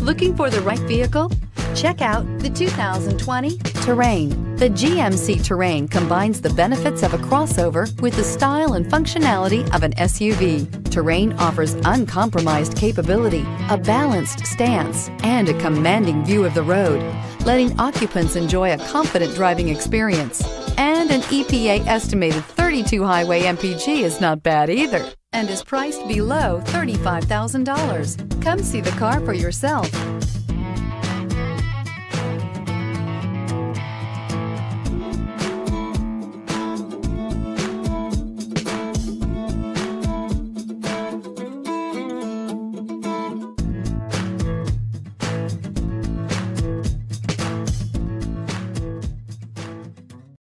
Looking for the right vehicle? Check out the 2020 Terrain. The GMC Terrain combines the benefits of a crossover with the style and functionality of an SUV. Terrain offers uncompromised capability, a balanced stance, and a commanding view of the road, letting occupants enjoy a confident driving experience. And an EPA-estimated 32 highway MPG is not bad either, and is priced below $35,000. Come see the car for yourself.